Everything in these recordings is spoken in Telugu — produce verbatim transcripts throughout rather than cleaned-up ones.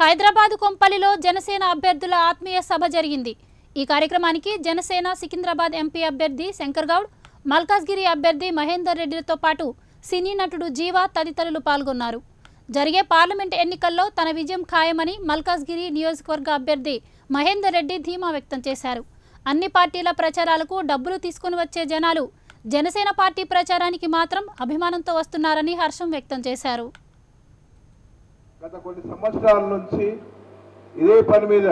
హైదరాబాద్ కొంపల్లిలో జనసేన అభ్యర్థుల ఆత్మీయ సభ జరిగింది. ఈ కార్యక్రమానికి జనసేన సికింద్రాబాద్ ఎంపీ అభ్యర్థి శంకర్ గౌడ్, మల్కాజ్గిరి అభ్యర్థి మహేందర్ రెడ్డితో పాటు సినీ నటుడు జీవా తదితరులు పాల్గొన్నారు. జరిగే పార్లమెంట్ ఎన్నికల్లో తన విజయం ఖాయమని మల్కాజ్గిరి నియోజకవర్గ అభ్యర్థి మహేందర్ రెడ్డి ధీమా వ్యక్తం చేశారు. అన్ని పార్టీల ప్రచారాలకు డబ్బులు తీసుకుని వచ్చే జనాలు జనసేన పార్టీ ప్రచారానికి మాత్రం అభిమానంతో వస్తున్నారని హర్షం వ్యక్తం చేశారు. గత కొన్ని సంవత్సరాల నుంచి ఇదే పని మీద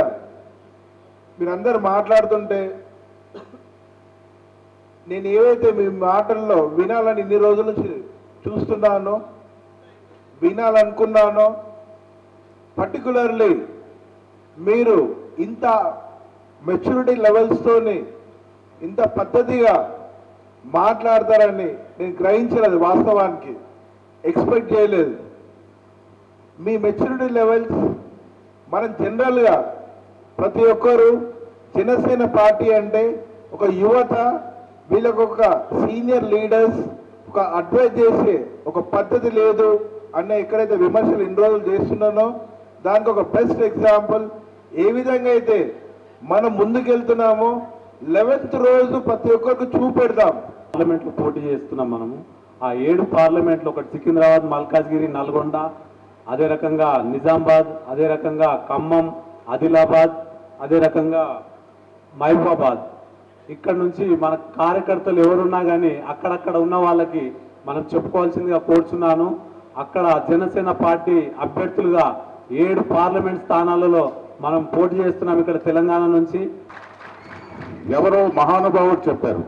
మీరందరూ మాట్లాడుతుంటే నేను ఏవైతే మీ మాటల్లో వినాలని ఇన్ని రోజుల నుంచి చూస్తున్నానో, వినాలనుకున్నానో, పర్టికులర్లీ మీరు ఇంత మెచ్యూరిటీ లెవెల్స్తోని ఇంత పద్ధతిగా మాట్లాడతారని నేను గ్రహించలేదు. వాస్తవానికి ఎక్స్పెక్ట్ చేయలేదు. మీ మెచ్యూరిటీ లెవెల్స్ మనం జనరల్గా ప్రతి ఒక్కరు జనసేన పార్టీ అంటే ఒక యువత, వీళ్ళకు ఒక సీనియర్ లీడర్స్ ఒక అడ్వైజ్ చేసే ఒక పద్ధతి లేదు అన్న ఎక్కడైతే విమర్శలు ఇన్ని రోజులు చేస్తున్నానో దానికి ఒక బెస్ట్ ఎగ్జాంపుల్ ఏ విధంగా అయితే మనం ముందుకెళ్తున్నామో లెవెన్త్ రోజు ప్రతి ఒక్కరికి చూపెడతాం. పార్లమెంట్లో పోటీ చేస్తున్నాం మనము. ఆ ఏడు పార్లమెంట్లో ఒకటి సికింద్రాబాద్, మల్కాజ్గిరి, నల్గొండ, అదే రకంగా నిజామాబాద్, అదే రకంగా ఖమ్మం, ఆదిలాబాద్, అదే రకంగా మహబూబాబాద్. ఇక్కడ నుంచి మన కార్యకర్తలు ఎవరున్నా కానీ అక్కడక్కడ ఉన్న వాళ్ళకి మనం చెప్పుకోవాల్సిందిగా కోరుచున్నాను. అక్కడ జనసేన పార్టీ అభ్యర్థులుగా ఏడు పార్లమెంట్ స్థానాలలో మనం పోటీ చేస్తున్నాం. ఇక్కడ తెలంగాణ నుంచి ఎవరో మహానుభావుడు చెప్పారు,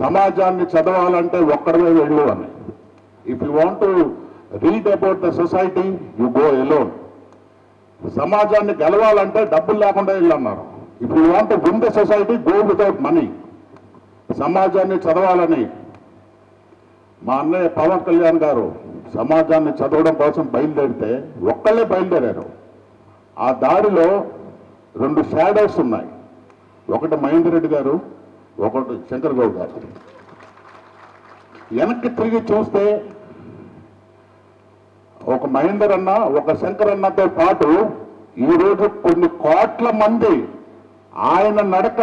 సమాజాన్ని చదవాలంటే ఒక్కడమే వెళ్ళు అని. If you want to read about the society, you go alone. సమాజాన్ని గెలవాలంటే డబ్బులు లేకుండా వెళ్ళన్నారు. If you want to win the society, go without money. సమాజాన్ని చదవాలని మా అన్నయ్య పవన్ కళ్యాణ్ గారు సమాజాన్ని చదవడం కోసం బయలుదేరితే ఒక్కళ్ళే బయలుదేరారు. ఆ దారిలో రెండు షాడోస్ ఉన్నాయి. ఒకటి మహేందర్ రెడ్డి గారు, ఒకటి శంకర్ గౌడ్ గారు. వెనక్కి తిరిగి చూస్తే ఒక మహేందర్ అన్న, ఒక శంకర్ అన్నతో పాటు ఈరోజు కొన్ని కోట్ల మంది ఆయన నడక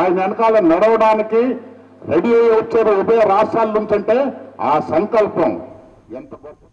ఆయన వెనకాల నడవడానికి రెడీ అయ్యి వచ్చారు ఉభయ రాష్ట్రాల నుంచి. అంటే ఆ సంకల్పం ఎంత గొప్ప.